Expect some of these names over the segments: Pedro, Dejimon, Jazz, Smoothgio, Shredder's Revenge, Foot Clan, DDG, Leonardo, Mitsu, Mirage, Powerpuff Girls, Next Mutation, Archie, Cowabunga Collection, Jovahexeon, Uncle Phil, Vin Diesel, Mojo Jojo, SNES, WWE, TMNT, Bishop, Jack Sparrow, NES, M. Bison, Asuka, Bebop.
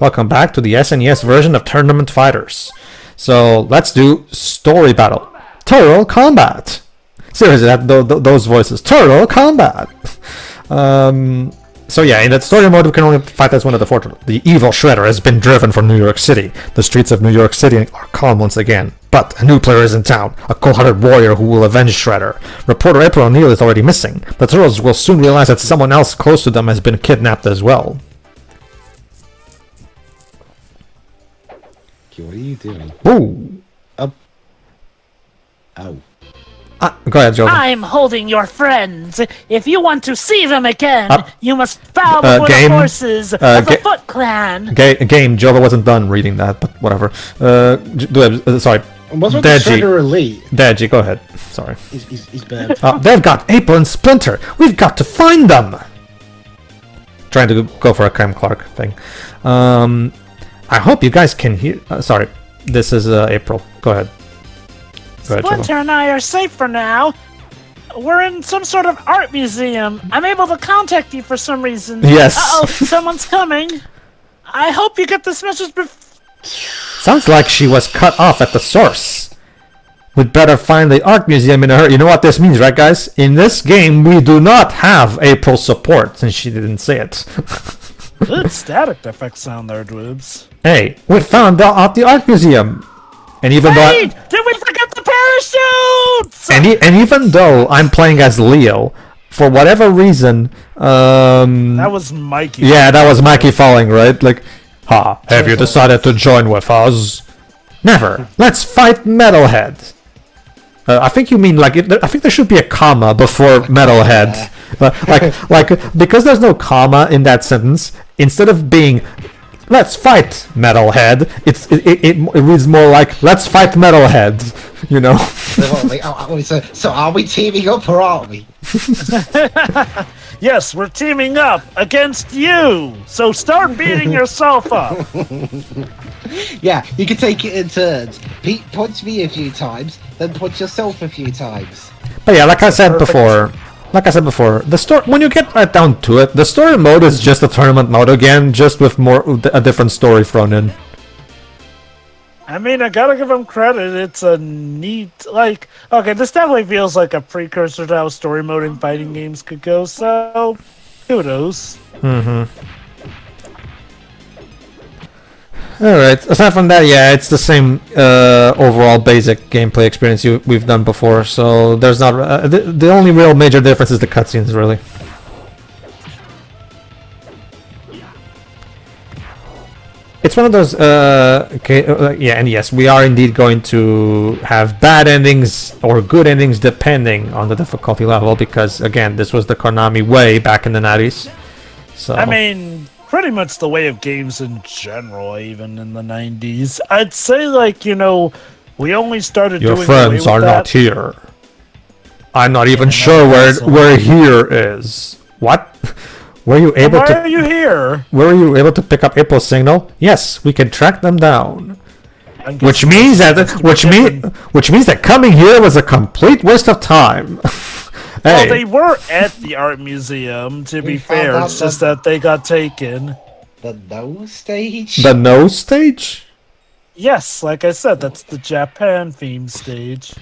Welcome back to the SNES version of Tournament Fighters. So let's do story battle. Total combat. Seriously, those voices. Total combat. So yeah, in that story mode, we can only fight as one of the four. The evil Shredder has been driven from New York City. The streets of New York City are calm once again. But a new player is in town, a cold-hearted warrior who will avenge Shredder. Reporter April O'Neil is already missing. The Turtles will soon realize that someone else close to them has been kidnapped as well. What are you doing? Ooh! Up! Ow. Go ahead, Joe. I'm holding your friends. If you want to see them again, you must bow before the forces of the Foot Clan. Game. Jova wasn't done reading that, but whatever. Sorry. What's with Shredder Elite? Deji, go ahead. Sorry. He's bad. They've got April and Splinter. We've got to find them. Trying to go for a Cam Clark thing. I hope you guys can hear. Sorry. This is April. Go ahead. Splinter and I are safe for now. We're in some sort of art museum. I'm able to contact you for some reason. Yes. Uh-oh, someone's coming. I hope you get this message before... Sounds like she was cut off at the source. We'd better find the art museum in a hurry. You know what this means, right, guys? In this game, we do not have April's support, since she didn't say it. Good static effect sound there, Dwibs. Hey, we found out the art museum. And even Wait, did we forget the parachutes? And even though I'm playing as Leo, for whatever reason, that was Mikey. Yeah, that was Mikey falling, right? Like, ha! Have you decided to join with us? Never. Let's fight Metalhead. I think you mean like I think there should be a comma before Metalhead, like because there's no comma in that sentence. Instead of being "Let's fight Metalhead," it reads more like "Let's fight Metalhead," you know. So are we teaming up or aren't we? Yes, we're teaming up against you. So start beating yourself up. Yeah, you can take it in turns. Pete, punch me a few times, then punch yourself a few times. But yeah, like I said before, the story, when you get right down to it, the story mode is just a tournament mode again, just with a different story thrown in. I mean, I gotta give them credit. It's a neat, like, okay, this definitely feels like a precursor to how story mode in fighting games could go. So, kudos. All right. Aside from that, yeah, it's the same overall basic gameplay experience we've done before. So there's not the only real major difference is the cutscenes, really. It's one of those. Yeah, and yes, we are indeed going to have bad endings or good endings depending on the difficulty level, because again, this was the Konami way back in the 90s. So I mean, pretty much the way of games in general, even in the 90s. I'd say, like, you know, we only started doing away with that. Your friends are not here. I'm not even sure where here is. What? Were you able to? Why are you here? Were you able to pick up April's signal? Yes, we can track them down. Which means that coming here was a complete waste of time. Well, hey. They were at the art museum, to be fair. It's just that they got taken. The no stage? The no stage? Yes, like I said, that's the Japan theme stage.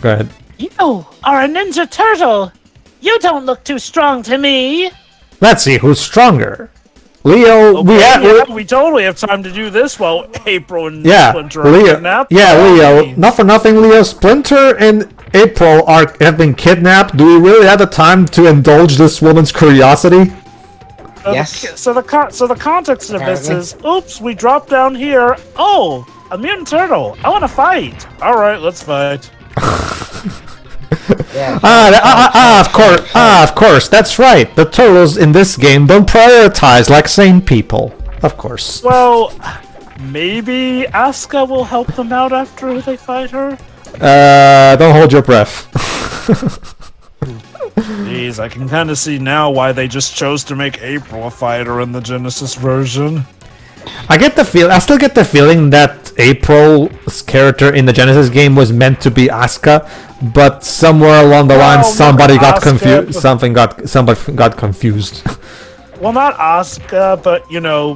Go ahead. You are a Ninja Turtle! You don't look too strong to me! Let's see who's stronger. Leo, okay, we totally have time to do this while April and Splinter are kidnapped. Yeah, Leo, not for nothing, Leo, Splinter, and April have been kidnapped. Do we really have the time to indulge this woman's curiosity? Yes. So the context of this is, oops, we dropped down here. Oh, a mutant turtle. I want to fight. All right, let's fight. Of course, that's right. The turtles in this game don't prioritize like sane people. Of course. Well, maybe Asuka will help them out after they fight her? Don't hold your breath. Jeez, I can kind of see now why they just chose to make April a fighter in the Genesis version. I still get the feeling that April's character in the Genesis game was meant to be Asuka, but somewhere along the line somebody got confused. Well, not Asuka, but, you know,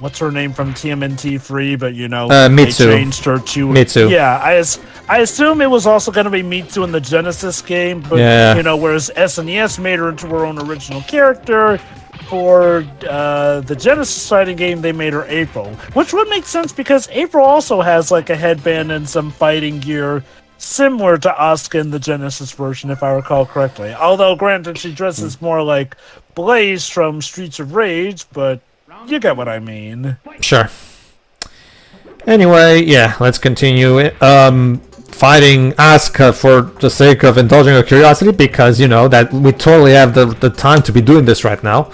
what's her name from TMNT3, but, you know, Mitsu. They changed her to... Mitsu. Yeah, I assume it was also going to be Mitsu in the Genesis game, but, yeah. You know, whereas SNES made her into her own original character, for the Genesis fighting game, they made her April, which would make sense because April also has, like, a headband and some fighting gear similar to Asuka in the Genesis version, if I recall correctly. Although, granted, she dresses more like Blaze from Streets of Rage, but you get what I mean. Sure. Anyway, yeah, let's continue fighting Asuka for the sake of indulging our curiosity, because, you know, that we totally have the time to be doing this right now.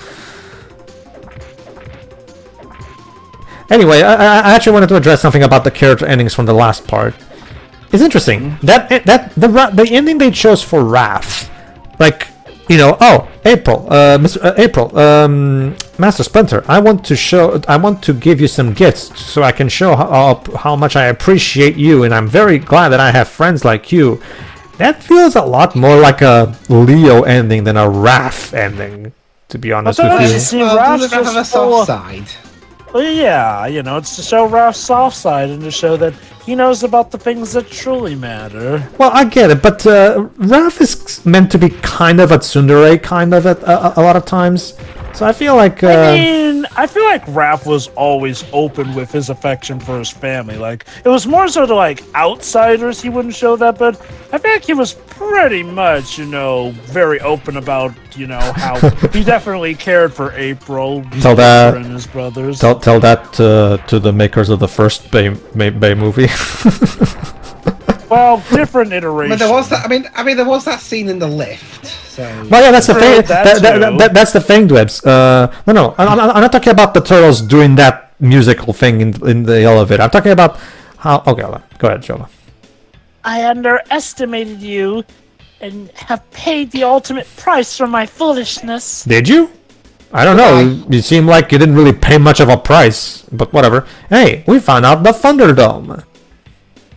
Anyway, I actually wanted to address something about the character endings from the last part. It's interesting that the ending they chose for Wrath, like, you know, oh, April, Master Splinter, I want to give you some gifts so I can show how much I appreciate you, and I'm very glad that I have friends like you. That feels a lot more like a Leo ending than a Wrath ending, to be honest with you. Well, yeah, you know, it's to show Ralph's soft side and to show that he knows about the things that truly matter. Well, I get it, but Ralph is meant to be kind of a tsundere, kind of, at a lot of times. So I feel like... I mean, I feel like Ralph was always open with his affection for his family. Like, it was more so to, like, outsiders he wouldn't show that, but I feel like he was pretty much, you know, very open about, you know, how he definitely cared for April and his brothers. Tell that to the makers of the first Bay movie. Well, different iterations. But there was that. I mean, there was that scene in the lift. So. Well, yeah, that's the thing. That's the thing, Dwebs. No, I'm not talking about the turtles doing that musical thing in the elevator. I'm talking about how. Okay, go ahead, Jola. I underestimated you, and have paid the ultimate price for my foolishness. Did you? I don't know. You seem like you didn't really pay much of a price, but whatever. Hey, we found out the Thunderdome.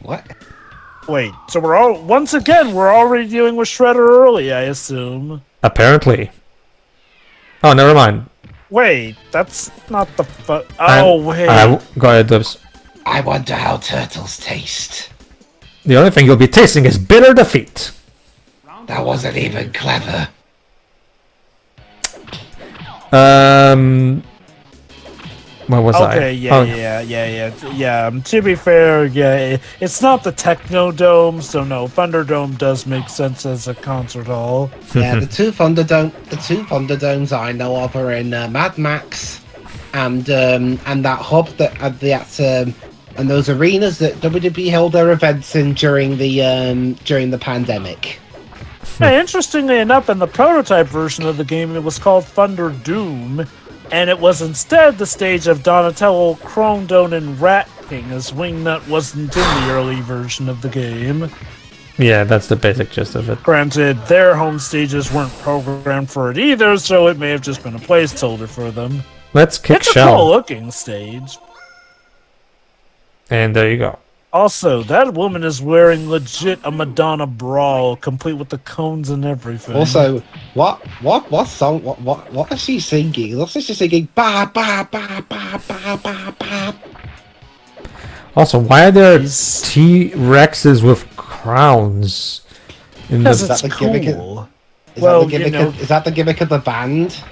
What? Wait, so once again we're already dealing with Shredder early, I assume. Apparently. Oh, never mind. Wait, that's not the wait. Go ahead, Dubs. I wonder how turtles taste. The only thing you'll be tasting is bitter defeat. That wasn't even clever. To be fair, yeah, it's not the Technodome, so no, Thunderdome does make sense as a concert hall. Yeah, the two Thunderdomes I know of are in Mad Max, and that hub and those arenas that WWE held their events in during the pandemic. Hey, interestingly enough, in the prototype version of the game, it was called Thunder Doom. And it was instead the stage of Donatello, Krongdon, and Rat King, as Wingnut wasn't in the early version of the game. Yeah, that's the basic gist of it. Granted, their home stages weren't programmed for it either, so it may have just been a placeholder for them. Let's kick shell. It's a cool-looking stage. And there you go. Also, that woman is wearing legit a Madonna bra, complete with the cones and everything. Also, what song, what is she singing? Looks like she's singing ba ba ba ba ba ba ba. Also, why are there T-Rexes with crowns? Because it's cool. Well, you know, is that the gimmick of the band?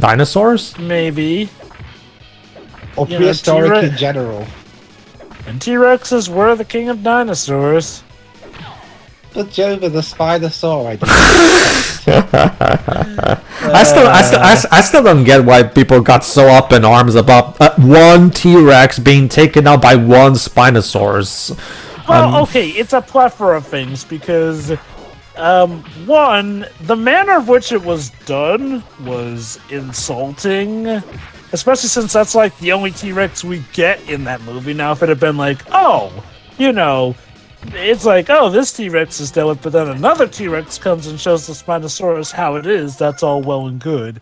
Dinosaurs? Maybe. Or prehistoric in general. And T-Rexes were the king of dinosaurs. But Jova the Spider-Saur, I still don't get why people got so up in arms about one T-Rex being taken out by one Spinosaurus. Well, okay, it's a plethora of things because, one, the manner of which it was done was insulting. Especially since that's, like, the only T-Rex we get in that movie. Now, if it had been like, oh, you know, it's like, oh, this T-Rex is dead with, but then another T-Rex comes and shows the Spinosaurus how it is, that's all well and good.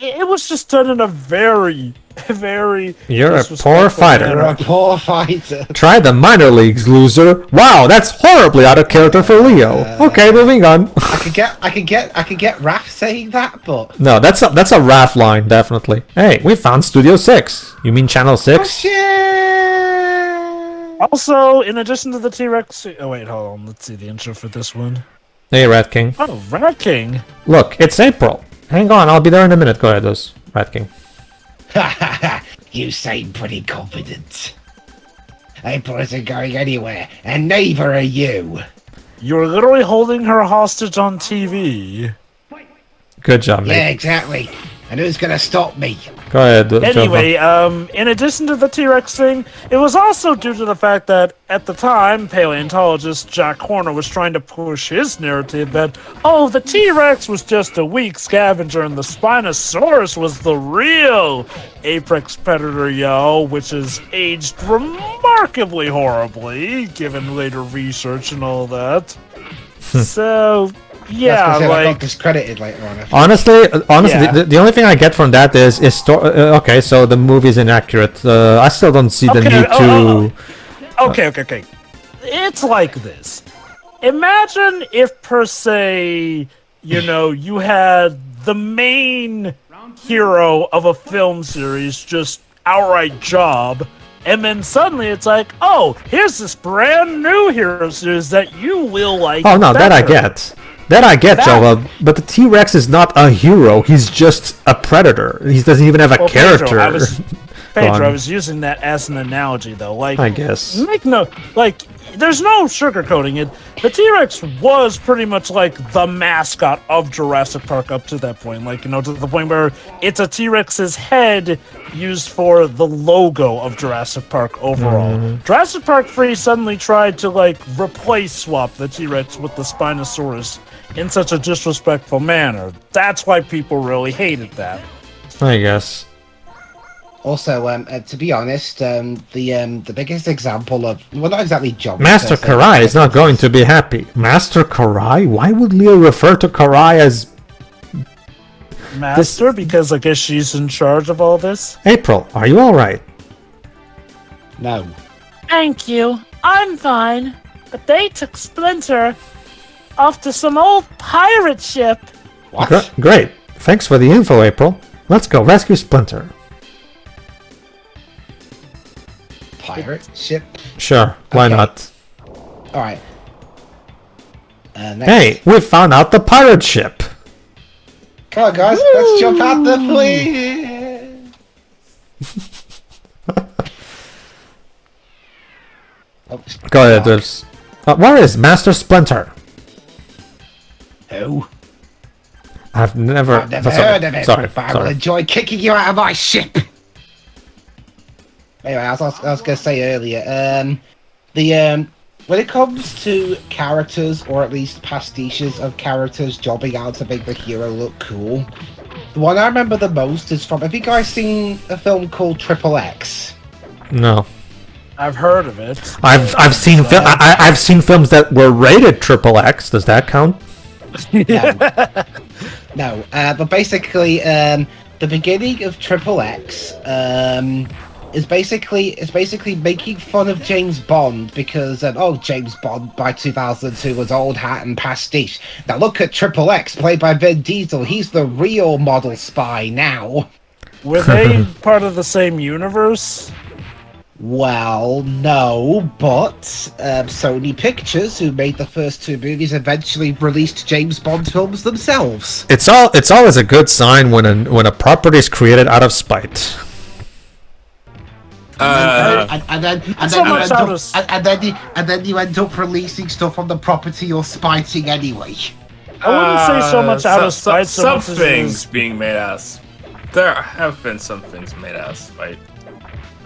it was just done in a very... You're a poor fighter. You're a poor fighter. Try the minor leagues, loser. Wow, that's horribly out of character for Leo. Okay, moving on. I could get Raph saying that, but no, that's a Raph line, definitely. Hey, we found Studio 6. You mean Channel 6? Oh, yeah. Also, in addition to the T-Rex, oh wait, hold on. Let's see the intro for this one. Hey, Rat King. Oh, Rat King. Look, it's April. Hang on, I'll be there in a minute. Go ahead, Rat King. You seem pretty confident. April isn't going anywhere, and neither are you. You're literally holding her hostage on TV. Good job, mate. Yeah, exactly. And who's gonna stop me? Go ahead. Anyway, in addition to the T-Rex thing, it was also due to the fact that at the time, paleontologist Jack Horner was trying to push his narrative that, oh, the T-Rex was just a weak scavenger and the Spinosaurus was the real apex predator, yo, which has aged remarkably horribly, given later research and all that. So... yeah, like, I got discredited later on. Honestly, yeah. the only thing I get from that is okay. So the movie's inaccurate. I still don't see the need to. Okay. It's like this. Imagine if, per se, you know, you had the main hero of a film series just outright job. And then suddenly it's like, oh, here's this brand new hero series that you will like. Oh no, better. That I get. That I get, Java, but the T-Rex is not a hero, he's just a predator. He doesn't even have a character. Pedro, I was using that as an analogy, though. Like, I guess. There's no sugarcoating it. The T-Rex was pretty much like the mascot of Jurassic Park up to that point. Like, you know, to the point where it's a T-Rex's head used for the logo of Jurassic Park overall. Jurassic Park 3 suddenly tried to, like, swap the T-Rex with the Spinosaurus in such a disrespectful manner. That's why people really hated that. I guess. Also, to be honest, the biggest example of, well, not exactly jump. Master Karai is not going to be happy. Master Karai? Why would Leo refer to Karai as Master? Because I guess she's in charge of all this. April, are you all right? No. Thank you. I'm fine. But they took Splinter off to some old pirate ship. What? Great. Thanks for the info, April. Let's go rescue Splinter. Pirate ship? Sure, why not? Alright. Hey, we found out the pirate ship! Come on, guys, woo! Let's jump out the fleet! Go ahead, there's... where is Master Splinter? Who? I've never heard of him, but I will enjoy kicking you out of my ship! Anyway, I was going to say earlier, when it comes to characters, or at least pastiches of characters jobbing out to make the hero look cool, the one I remember the most is from, have you guys seen a film called Triple X? No. I've heard of it. I've seen films that were rated Triple X, does that count? No. No, but basically, the beginning of Triple X, It's basically making fun of James Bond because James Bond by 2002 was old hat and pastiche. Now look at Triple X played by Vin Diesel. He's the real model spy now. Were they part of the same universe? Well, no, but Sony Pictures, who made the first two movies, eventually released James Bond films themselves. It's always a good sign when a property is created out of spite. And then you end up releasing stuff on the property you're spiting anyway. I wouldn't say so much out of spite. Some things being made out of spite. There have been some things made out of spite.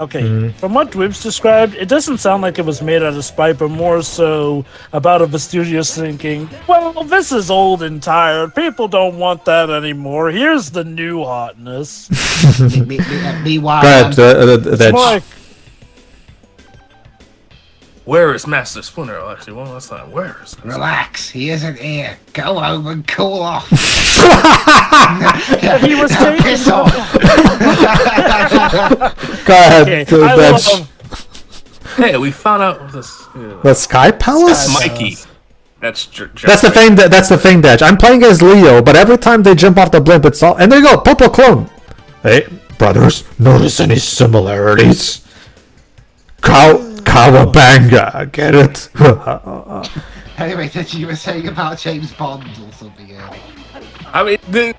Okay, from what Dwibs described, it doesn't sound like it was made out of spite, but more so about the studios thinking, well, this is old and tired. People don't want that anymore. Here's the new hotness. Meanwhile, Where is Master Splinter? Oh, actually, one last time. Where is Master Relax, he isn't here. Go home and cool off. He was taking piss off. Go ahead, okay, to the bench. Hey, we found out this. The Sky Palace? Sky Mikey. That's the thing. That's the thing, Dad. I'm playing as Leo, but every time they jump off the blimp, it's all. And there you go, purple clone. Hey, brothers, notice any similarities? Cowabunga, get it? Anyway, that you were saying about James Bond or something. I mean,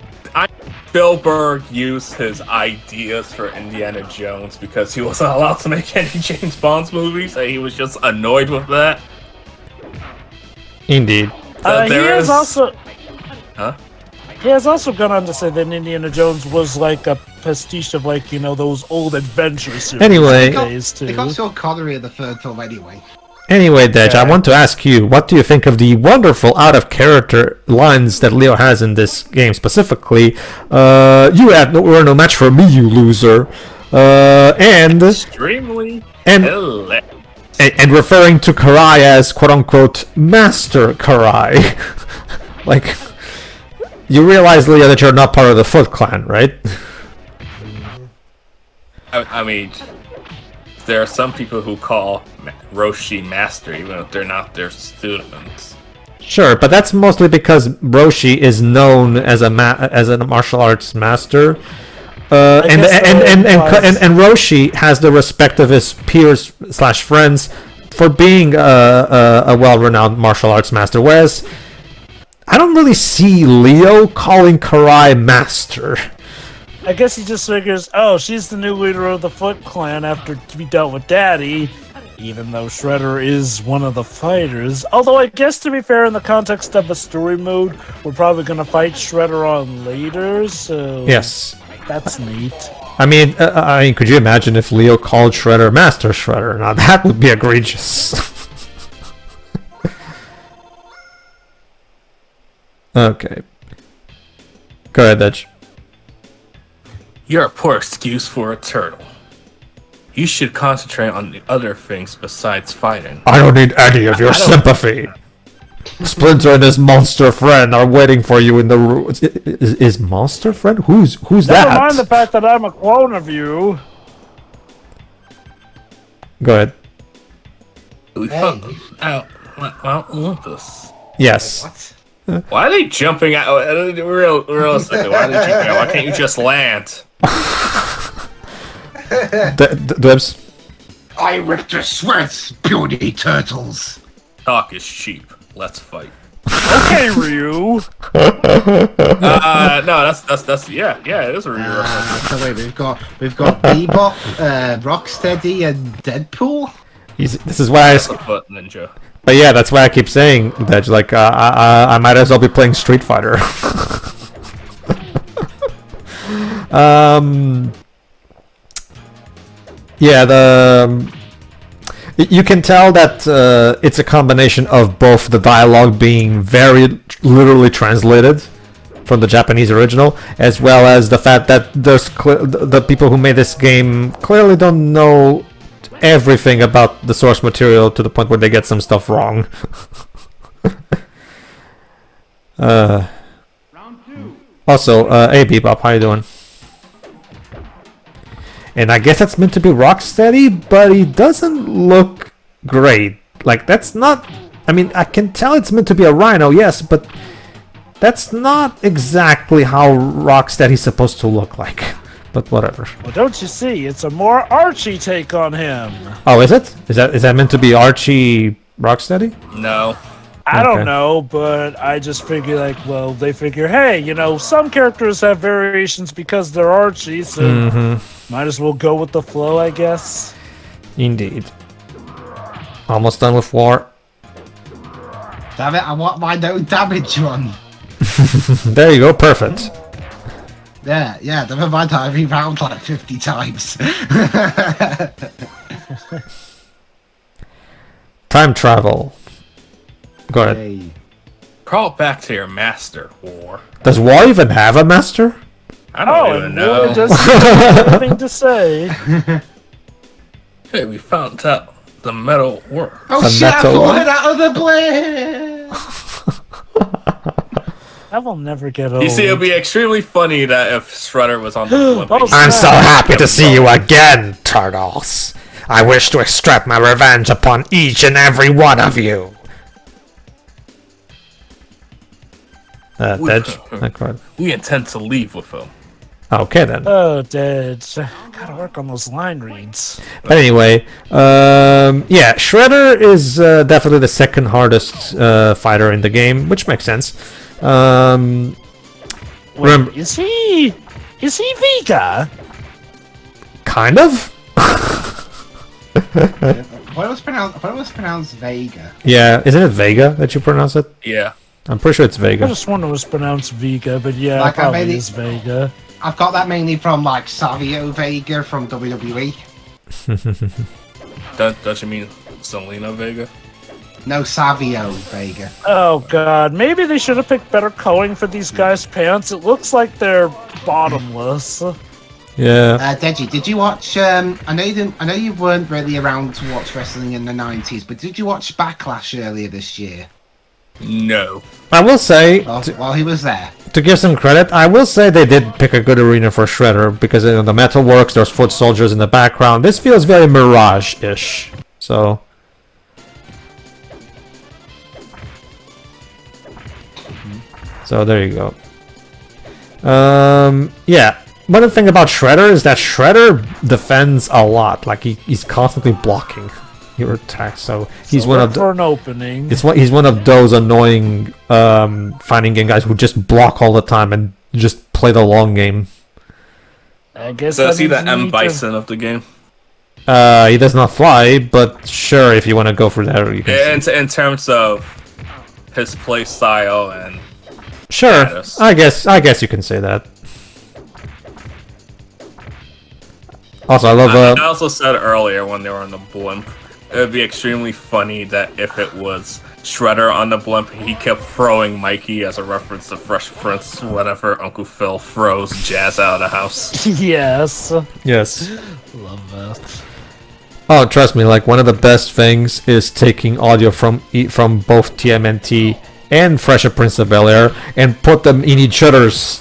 Spielberg used his ideas for Indiana Jones because he wasn't allowed to make any James Bond movies, and he was just annoyed with that. Indeed. He has also gone on to say that Indiana Jones was like a pastiche of, like, you know, those old adventure series. Anyway, they got Sean Connery in the third film anyway. Anyway, Dej, I want to ask you, what do you think of the wonderful out-of-character lines that Leo has in this game specifically? You were no match for me, you loser. And extremely hilarious. And referring to Karai as quote-unquote Master Karai. Like, you realize, Leo, that you're not part of the Foot Clan, right? I mean, there are some people who call Roshi Master, even if they're not their students. Sure, but that's mostly because Roshi is known as a martial arts master. And Roshi has the respect of his peers / friends for being a well-renowned martial arts master, whereas I don't really see Leo calling Karai master. I guess he just figures, oh, she's the new leader of the Foot Clan after we dealt with Daddy, even though Shredder is one of the fighters. Although I guess, to be fair, in the context of a story mode, we're probably going to fight Shredder on later, so... Yes. That's neat. I mean, could you imagine if Leo called Shredder Master Shredder? Now that would be egregious. Okay. Go ahead, Edge. You're a poor excuse for a turtle. You should concentrate on the other things besides fighting. I don't need any of your sympathy. Splinter and his monster friend are waiting for you in the room. Is monster friend? Who's that? Never mind the fact that I'm a clone of you. Go ahead. Hey. I don't want this. Yes. What? Why are they jumping out? Real second. Why are they jumping out? Why can't you just land? I ripped your sweats, beauty turtles. Talk is cheap. Let's fight. Okay, Ryu. No, that's yeah, it is Ryu. So wait, we've got Bebop, Rocksteady, and Deadpool. This is why that's a foot ninja. But yeah, that's why I keep saying that. Like, I might as well be playing Street Fighter. Yeah, you can tell that it's a combination of both the dialogue being very literally translated from the Japanese original, as well as the fact that the people who made this game clearly don't know everything about the source material to the point where they get some stuff wrong. Also, hey Bebop, how you doing? And I guess that's meant to be Rocksteady, but he doesn't look great. Like, that's not... I mean, I can tell it's meant to be a rhino, yes, but... that's not exactly how Rocksteady's supposed to look like. But whatever. Well, don't you see? It's a more Archie take on him. Oh, is it? Is that meant to be Archie Rocksteady? No. I don't know, but I just figure, like, well, they figure, hey, you know, some characters have variations because they're Archie, so might as well go with the flow, I guess. Indeed. Almost done with war. Damn it, I want my no damage one. There you go, perfect. Yeah, never mind that I rewound like 50 times. Time travel. Go ahead. Hey. Crawl back to your master, War. Does War even have a master? I don't even know. Nothing to say. Hey, we found out The metal works. Oh, Shovel it out of the blade! That will never get old. You see, it would be extremely funny that if Shredder was on the blade. I'm so happy to see you again, turtles. I wish to extract my revenge upon each and every one of you. Dej? We intend to leave with him. Okay, then. Oh, Dej. Gotta work on those line reads. But anyway, yeah, Shredder is definitely the second hardest fighter in the game, which makes sense. Wait, remember, is he Vega? Kind of? I thought it was pronounced Vega. Yeah, isn't it Vega that you pronounce it? Yeah. I'm pretty sure it's Vega. I just wonder it was pronounced Vega, but yeah, like probably it is Vega. I've got that mainly from, like, Savio Vega from WWE. Don't you mean Selena Vega? No, Savio Vega. Oh, God. Maybe they should have picked better coloring for these guys' pants. It looks like they're bottomless. Yeah. Deji, did you watch... I know you weren't really around to watch wrestling in the 90s, but did you watch Backlash earlier this year? No. I will say... Well, while he was there. To give some credit, I will say they did pick a good arena for Shredder, because you know, the metal works, there's foot soldiers in the background. This feels very Mirage-ish. So... So there you go. Yeah. One thing about Shredder is that Shredder defends a lot. Like, he's constantly blocking your attacks, so he's one of for an opening. He's one of those annoying fighting game guys who just block all the time and just play the long game. I guess. Does he the M. Bison of the game? He does not fly, but sure, if you want to go for that, you can. In terms of his play style and sure, status. I guess you can say that. Also, I love. I also said earlier when they were on the blimp, it would be extremely funny that if it was Shredder on the blimp, he kept throwing Mikey as a reference to Fresh Prince whenever Uncle Phil throws Jazz out of the house. Yes. Yes. Love that. Oh, trust me, like, one of the best things is taking audio from both TMNT and Fresh Prince of Bel-Air and put them in each other's.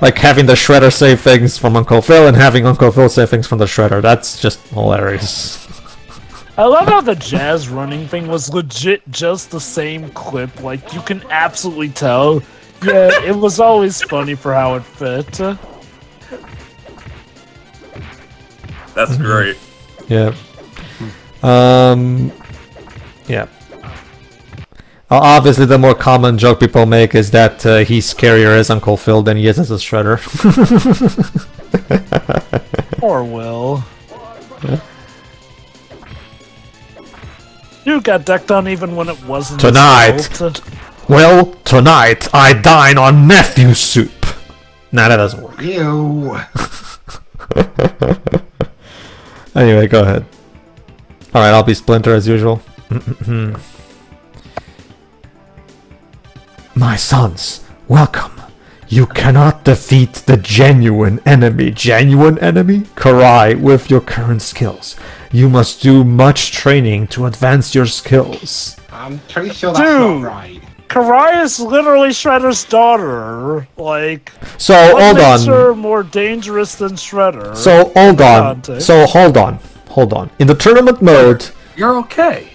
Like having the Shredder say things from Uncle Phil and having Uncle Phil say things from the Shredder. That's just hilarious. I love how the Jazz running thing was legit just the same clip. Like, you can absolutely tell. Yeah, it was always funny for how it fit. That's great. Yeah. Yeah. Obviously, the more common joke people make is that he's scarier as Uncle Phil than he is as a Shredder. Or Will. Yeah. You got decked on even when it wasn't. Tonight, Will, tonight I dine on nephew soup. Nah, that doesn't work. Ew. Anyway, go ahead. All right, I'll be Splinter as usual. My sons, welcome. You cannot defeat the genuine enemy. Genuine enemy? Karai, with your current skills. You must do much training to advance your skills. I'm pretty sure that's not right. Karai is literally Shredder's daughter. Like, so hold on. Her more dangerous than Shredder. So hold on. So hold on. Hold on. In the tournament mode, you're okay.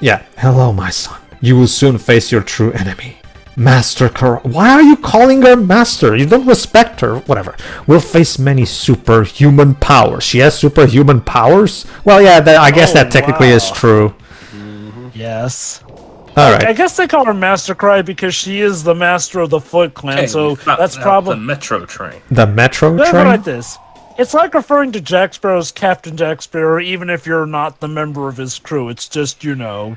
Yeah. Hello, my son. You will soon face your true enemy. Master Karai. Why are you calling her Master? You don't respect her. Whatever. We'll face many superhuman powers. She has superhuman powers? Well, yeah, I guess that technically is true. Mm-hmm. Yes. All right. I guess they call her Master Karai because she is the master of the Foot Clan, so that's probably... The Metro Train. The Metro Train? Never mind this. It's like referring to Jack Sparrow as Captain Jack Sparrow, even if you're not the member of his crew. It's just, you know...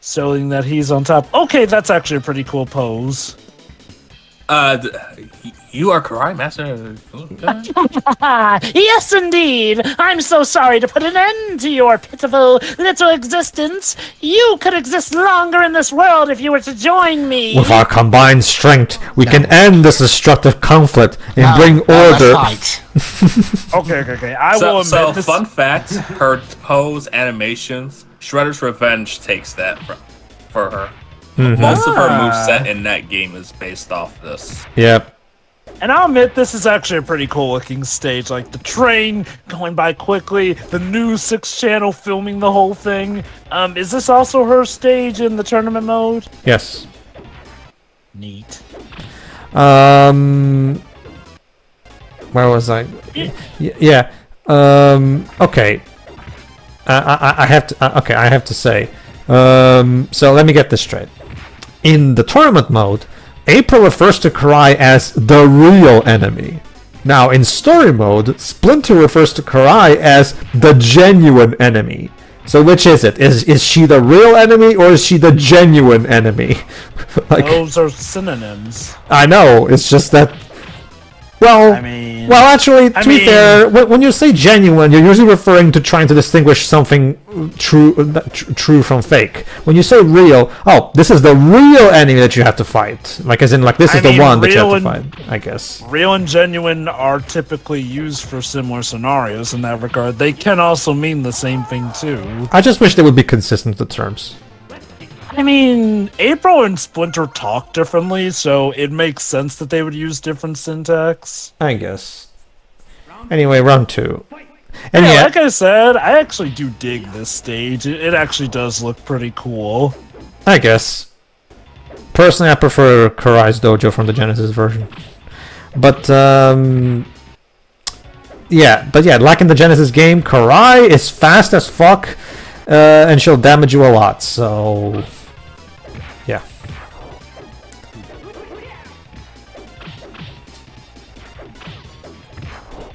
Showing that he's on top. Okay, that's actually a pretty cool pose. You are Karai, Master. Yes, indeed. I'm so sorry to put an end to your pitiful little existence. You could exist longer in this world if you were to join me. With our combined strength, we can end this destructive conflict and bring order. Okay. I will admit this. Fun fact: her pose animations, Shredder's Revenge takes that for her. Mm-hmm. Most of her moveset in that game is based off this. Yep. And I'll admit, this is actually a pretty cool looking stage. Like the train going by quickly, the new 6-channel filming the whole thing. Is this also her stage in the tournament mode? Yes. Neat. Where was I? Yeah. Okay. I have to. Okay, I have to say. So let me get this straight. In the tournament mode, April refers to Karai as the real enemy. Now, in story mode, Splinter refers to Karai as the genuine enemy. So which is it? Is she the real enemy or is she the genuine enemy? Like, those are synonyms. I know, it's just that... Well, I mean, well, actually, to be fair, when you say genuine, you're usually referring to trying to distinguish something true from fake. When you say real, oh, this is the real enemy that you have to fight. Like, as in, like, this is the one that you have to fight, I guess. Real and genuine are typically used for similar scenarios in that regard. They can also mean the same thing, too. I just wish they would be consistent with the terms. I mean, April and Splinter talk differently, so it makes sense that they would use different syntax. I guess. Anyway, round two. And yeah, like I said, I actually do dig this stage. It actually does look pretty cool. I guess. Personally, I prefer Karai's Dojo from the Genesis version. But, yeah, like in the Genesis game, Karai is fast as fuck, and she'll damage you a lot, so... Yeah.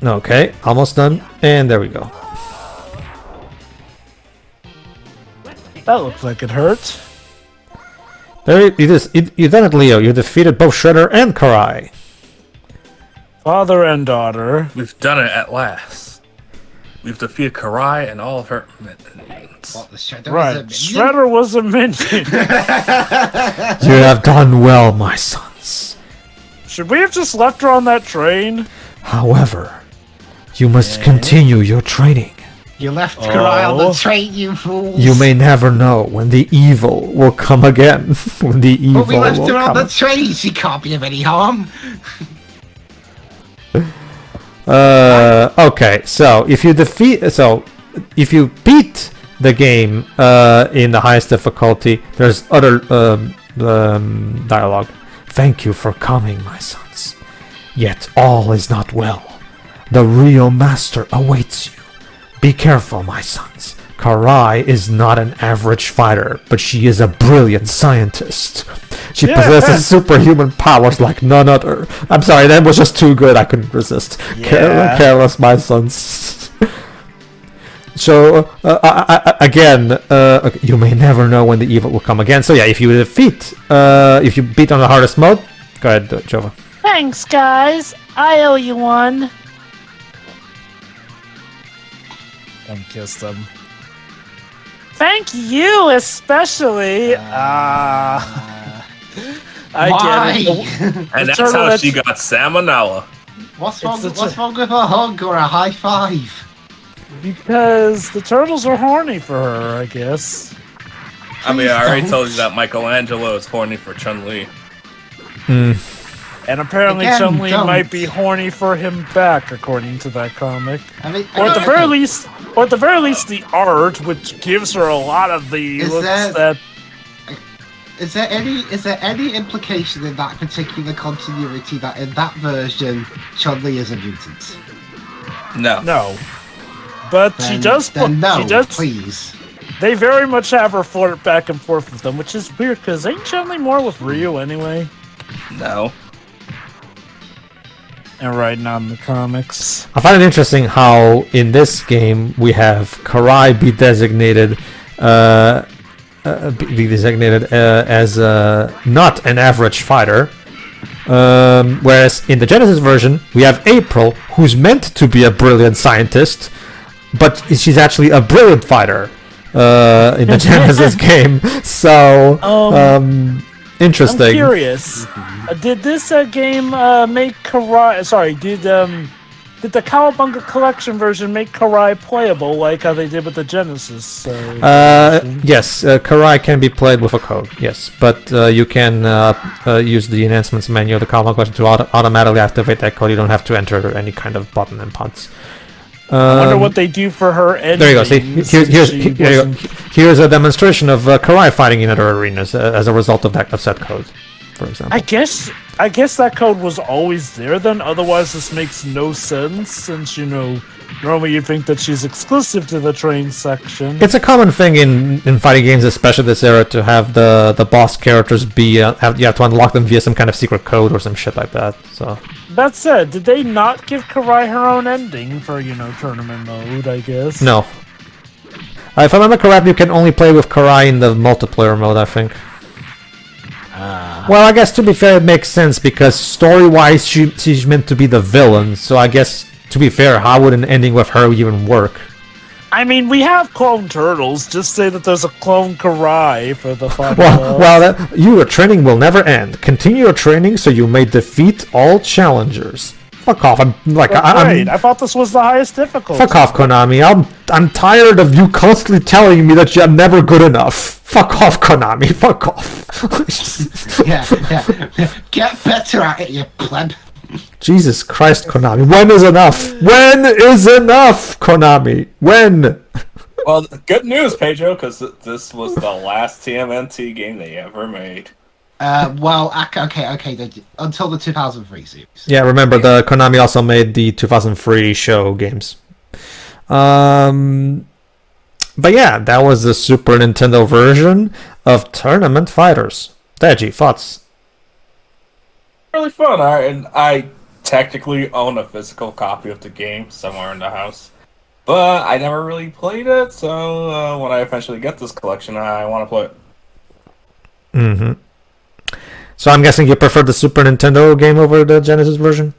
Okay, almost done. And there we go. That looks like it hurt. There it is. You done it, Leo. You defeated both Shredder and Karai. Father and daughter. We've done it at last. We've defeated Karai and all of her minions. Well, Shredder was a minion. You have done well, my sons. Should we have just left her on that train? However, you must continue your training. You left Karai on the train, you fools. You may never know when the evil will come again. When the evil will come. But we left her on the train. She can't be of any harm. Okay, so if you beat the game in the highest difficulty, there's other dialogue. Thank you for coming, my sons. Yet all is not well. The real master awaits you. Be careful, my sons. Karai is not an average fighter, but she is a brilliant scientist. She possesses superhuman powers like none other. I'm sorry, that was just too good. I couldn't resist. Yeah. Careless, my sons. So, again, you may never know when the evil will come again. So yeah, if you beat on the hardest mode, go ahead, Jova. Thanks, guys. I owe you one. Don't kiss them. Thank you, especially. I get it. And that's how she got salmonella. What's wrong with a hug or a high five? Because the turtles are horny for her, I guess. I mean, I already told you that Michelangelo is horny for Chun-Li. And apparently Chun-Li might be horny for him back, according to that comic. Or at the very least, the art, which gives her a lot of the looks that... Is there any implication in that particular continuity that in that version, Chun-Li is a mutant? No. No. But then, she does, please. They very much have her flirt back and forth with them, which is weird, because ain't Chun-Li more with Ryu anyway? No. And right now in the comics, I find it interesting how in this game we have Karai be designated as not an average fighter, Whereas in the Genesis version, we have April, who's meant to be a brilliant scientist, but she's actually a brilliant fighter in the Genesis game. So, interesting. I'm curious. Did this game make Karai... Sorry, did the Cowabunga Collection version make Karai playable like how they did with the Genesis? Yes, Karai can be played with a code, yes. But you can use the enhancements menu of the Cowabunga Collection to automatically activate that code. You don't have to enter any kind of button and pods. I wonder what they do for her engines. There you go. See, here's a demonstration of Karai fighting in other arenas as a result of that upset code. For example. I guess that code was always there then, otherwise this makes no sense, since, you know, normally you think that she's exclusive to the train section. It's a common thing in fighting games, especially this era, to have the boss characters be... you have to unlock them via some kind of secret code or some shit like that, so... That said, did they not give Karai her own ending for, you know, tournament mode, I guess? No. If I remember correctly, you can only play with Karai in the multiplayer mode, I think. Well, I guess to be fair, it makes sense because story-wise, she's meant to be the villain. So I guess to be fair, how would an ending with her even work? I mean, we have clone turtles. Just say that there's a clone Karai for the fun. Your training will never end. Continue your training so you may defeat all challengers. Fuck off! I thought this was the highest difficulty. Fuck off, Konami! I'm tired of you constantly telling me that you're never good enough. Fuck off, Konami! Fuck off! Yeah. Get better at it, you pleb. Jesus Christ, Konami! When is enough? When is enough, Konami? When? Well, good news, Pedro, because this was the last TMNT game they ever made. Until the 2003 series. Yeah, remember, the Konami also made the 2003 show games. But yeah, that was the Super Nintendo version of Tournament Fighters. Deji, thoughts? Really fun, and I technically own a physical copy of the game somewhere in the house. But I never really played it, so when I eventually get this collection, I want to play it. Mm-hmm. So I'm guessing you prefer the Super Nintendo game over the Genesis version?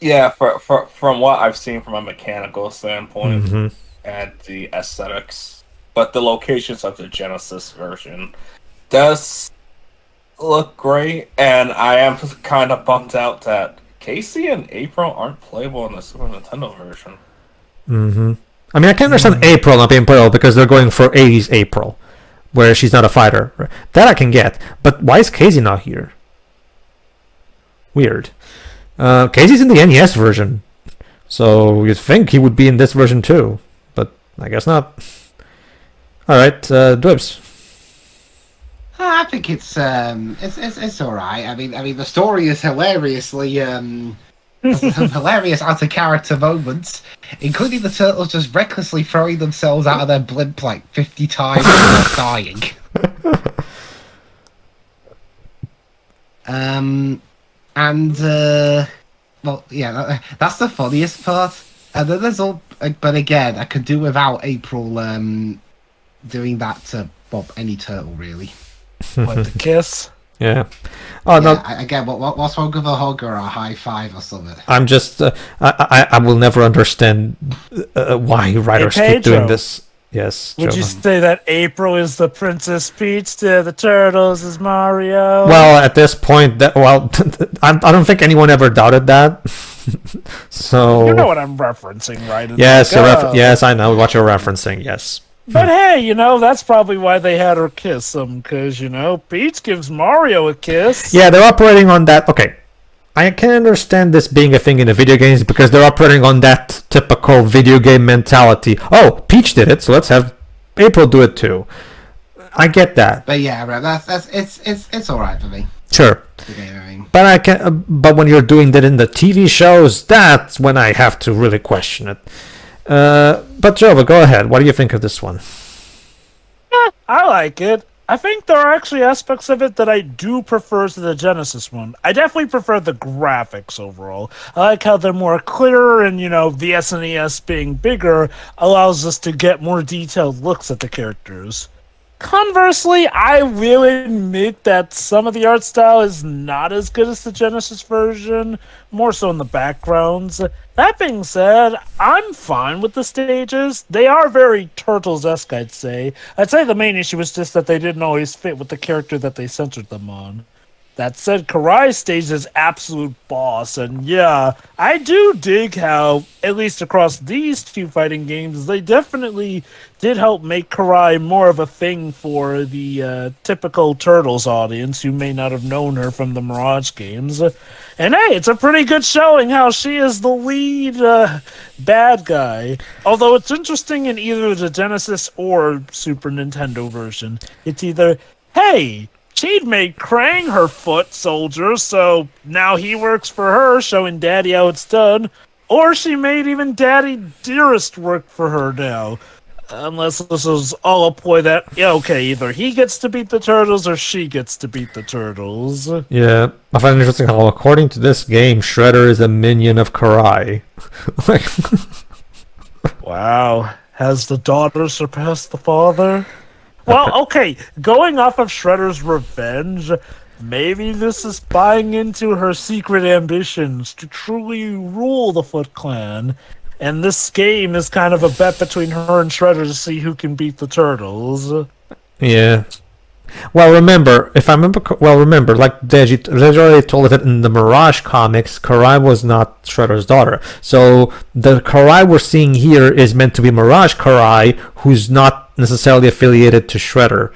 Yeah, from what I've seen from a mechanical standpoint, mm-hmm. and the aesthetics. But the locations of the Genesis version does look great, and I am kind of bummed out that Casey and April aren't playable in the Super Nintendo version. Mm-hmm. I mean, I can understand April not being playable because they're going for 80s April. Where she's not a fighter. That I can get. But why is Casey not here? Weird. Casey's in the NES version. So you'd think he would be in this version too. But I guess not. Alright, Dwips. I think it's alright. I mean the story is hilariously hilarious out of character moments, including the turtles just recklessly throwing themselves out of their blimp like 50 times before dying. That's the funniest part. And then there's all, but again, I could do without April doing that to any turtle really. Like the kiss. Yeah. Oh no! Yeah, again, what's wrong with a hug or a high five or something? I'm just, I will never understand why writers keep doing this. Yes. Would you say that April is the Princess Peach, the Turtles is Mario? Well, at this point, I don't think anyone ever doubted that. So you know what I'm referencing, right? Yes, yes, I know what you're referencing. Yes. But hey, you know, that's probably why they had her kiss him, because, you know, Peach gives Mario a kiss. Yeah, they're operating on that. Okay, I can understand this being a thing in the video games, because they're operating on that typical video game mentality. Oh, Peach did it, so let's have April do it too. I get that. But yeah, that's it's all right for me. Sure. But I can. But when you're doing that in the TV shows, that's when I have to really question it. But Jova, go ahead. What do you think of this one? Yeah, I like it. I think there are actually aspects of it that I do prefer to the Genesis one. I definitely prefer the graphics overall. I like how they're more clearer and, you know, the SNES being bigger allows us to get more detailed looks at the characters. Conversely, I will admit that some of the art style is not as good as the Genesis version, more so in the backgrounds. That being said, I'm fine with the stages. They are very Turtles-esque, I'd say. I'd say the main issue was just that they didn't always fit with the character that they centered them on. That said, Karai's stage is absolute boss, and yeah, I do dig how, at least across these two fighting games, they definitely did help make Karai more of a thing for the typical Turtles audience who may not have known her from the Mirage games. And hey, it's a pretty good showing how she is the lead bad guy. Although it's interesting in either the Genesis or Super Nintendo version. It's either, hey, she'd made Krang her foot soldier, so now he works for her, showing Daddy how it's done. Or she made even Daddy Dearest work for her now. Unless this is all a ploy that, yeah, okay, either he gets to beat the Turtles or she gets to beat the Turtles. Yeah, I find it interesting how, according to this game, Shredder is a minion of Karai. Like, wow. Has the daughter surpassed the father? Well, okay, going off of Shredder's Revenge, maybe this is buying into her secret ambitions to truly rule the Foot Clan, and this game is kind of a bet between her and Shredder to see who can beat the Turtles. Yeah. Well, remember, like Deji already told us that in the Mirage comics, Karai was not Shredder's daughter. So the Karai we're seeing here is meant to be Mirage Karai, who's not necessarily affiliated to Shredder.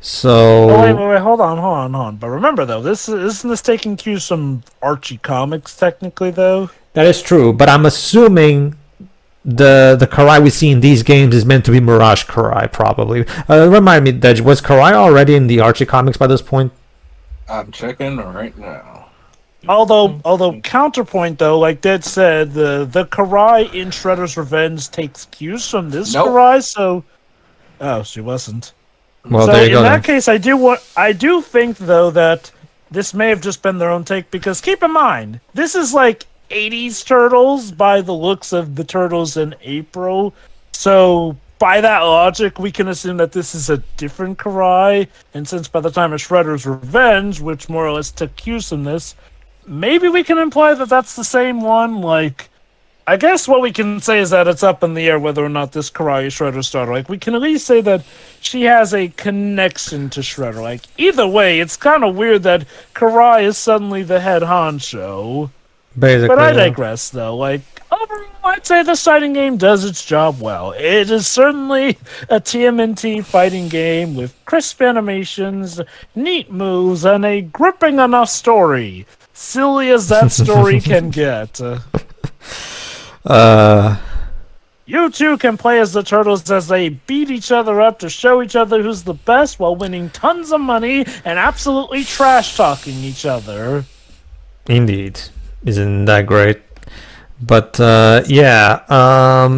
So wait, hold on. But remember, though, isn't this taking cues from Archie comics, technically, though? That is true, but I'm assuming the Karai we see in these games is meant to be Mirage Karai, probably. Remind me, Dej, was Karai already in the Archie comics by this point? I'm checking right now. Although counterpoint, though, like Dej said, the Karai in Shredder's Revenge takes cues from this Karai, so... Oh, she wasn't. Well, so there you go. In that case, I do think, though, that this may have just been their own take, because keep in mind, this is like 80s Turtles by the looks of the Turtles in April. So by that logic, we can assume that this is a different Karai, and since by the time of Shredder's Revenge, which more or less took cues from this, maybe we can imply that that's the same one. Like, I guess what we can say is that it's up in the air whether or not this Karai is Shredder's daughter. Like, we can at least say that she has a connection to Shredder. Like, either way, it's kind of weird that Karai is suddenly the head honcho. Basically, but I digress, though. Like, overall, I'd say this fighting game does its job well. It is certainly a TMNT fighting game with crisp animations, neat moves, and a gripping enough story. Silly as that story can get. You two can play as the Turtles as they beat each other up to show each other who's the best while winning tons of money and absolutely trash-talking each other. Indeed. Isn't that great? But yeah,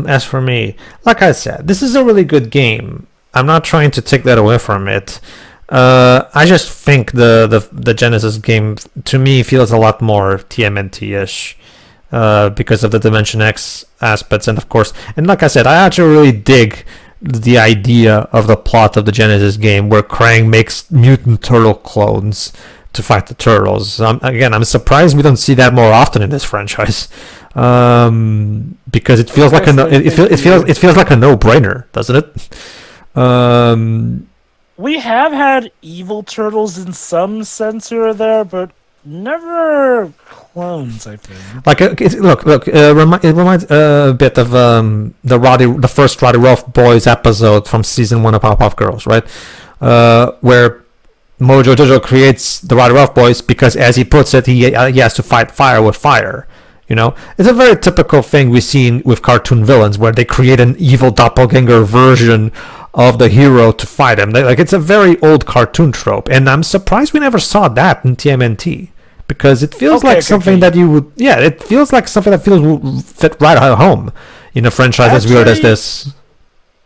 as for me, like I said, this is a really good game. I'm not trying to take that away from it. I just think the Genesis game, to me, feels a lot more TMNT-ish because of the Dimension X aspects. And of course, and like I said, I actually really dig the idea of the plot of the Genesis game where Krang makes mutant turtle clones to fight the Turtles. Again, I'm surprised we don't see that more often in this franchise, because it feels like it feels like a no-brainer, doesn't it? We have had evil Turtles in some sense here or there, but never clones, I think. Like, it reminds a bit of the first Roddy Rolfe Boys episode from season 1 of Powerpuff Girls, right? Where Mojo Jojo creates the Roddy Rolfe Boys because, as he puts it, he has to fight fire with fire. You know, it's a very typical thing we see with cartoon villains, where they create an evil doppelganger version of the hero to fight him. Like, it's a very old cartoon trope, and I'm surprised we never saw that in TMNT, because it feels like something that you would, yeah, it feels like something that feels fit right at home in a franchise as weird as this.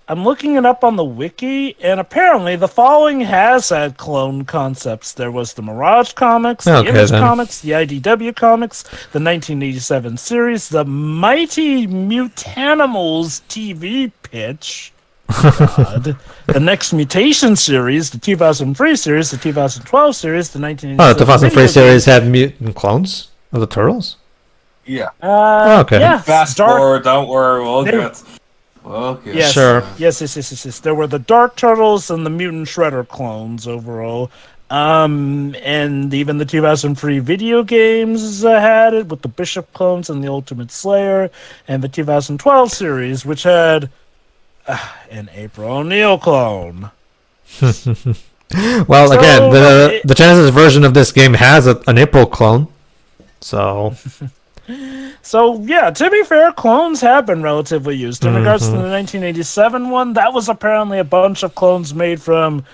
I'm looking it up on the wiki, and apparently the following has had clone concepts. There was the Mirage comics, the Image comics, the IDW comics, the 1987 series, the Mighty Mutanimals TV pitch, God. The next Mutation series, the 2003 series, the 2012 series, the 1986 the 2003 series had mutant clones of the Turtles? Yeah. Okay. Yeah. Fast forward, don't worry, we'll do it. Okay. Yes. Sure. Yes. There were the Dark Turtles and the Mutant Shredder clones overall. And even the 2003 video games had it with the Bishop clones and the Ultimate Slayer, and the 2012 series, which had an April O'Neil clone. Well, so, again, the Genesis version of this game has an April clone, so... So, yeah, to be fair, clones have been relatively used. In regards to the 1987 one, that was apparently a bunch of clones made from,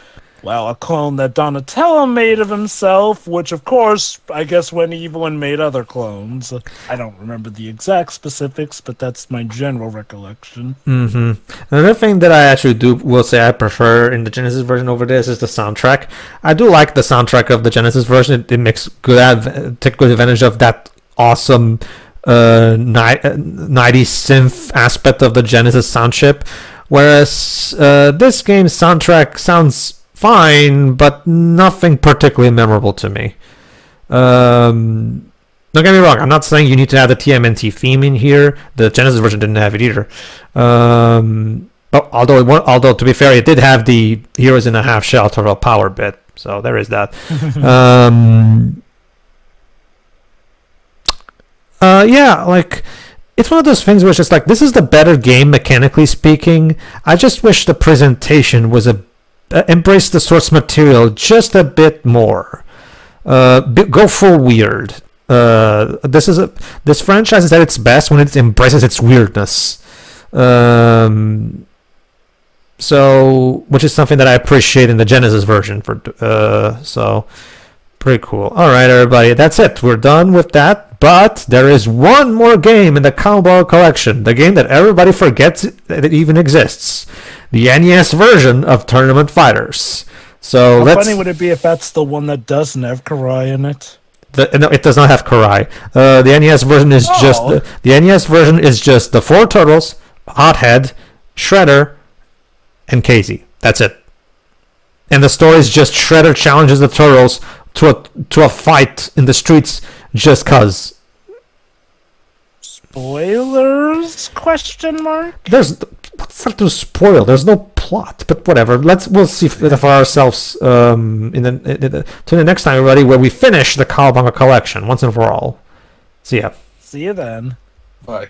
well, a clone that Donatello made of himself, which, of course, I guess went evil and made other clones. I don't remember the exact specifics, but that's my general recollection. Another thing that I actually will say I prefer in the Genesis version over this is the soundtrack. I do like the soundtrack of the Genesis version. It makes good advantage of that awesome 90s synth aspect of the Genesis sound chip, whereas this game's soundtrack sounds fine, but nothing particularly memorable to me. Don't get me wrong, I'm not saying you need to have the TMNT theme in here. The Genesis version didn't have it either. But although to be fair, it did have the Heroes in a Half Shell Turtle Power bit, so there is that. Yeah, like, it's one of those things where it's just like, this is the better game, mechanically speaking. I just wish the presentation was embraced the source material just a bit more. Go full weird. This franchise is at its best when it embraces its weirdness. So, which is something that I appreciate in the Genesis version. Pretty cool. All right, everybody, that's it. We're done with that. But there is one more game in the Cowabunga Collection, the game that everybody forgets that it even exists, the NES version of Tournament Fighters. So how funny would it be if that's the one that doesn't have Karai in it? No, it does not have Karai. The NES version is the NES version is just the four turtles, Hothead, Shredder, and Casey. That's it. And the story is just Shredder challenges the turtles to a fight in the streets. Just cause. Spoilers? Question mark. What's that to spoil? There's no plot, but whatever. We'll see for ourselves to the next time, everybody, where we finish the Cowabunga Collection once and for all. See ya. See you then. Bye.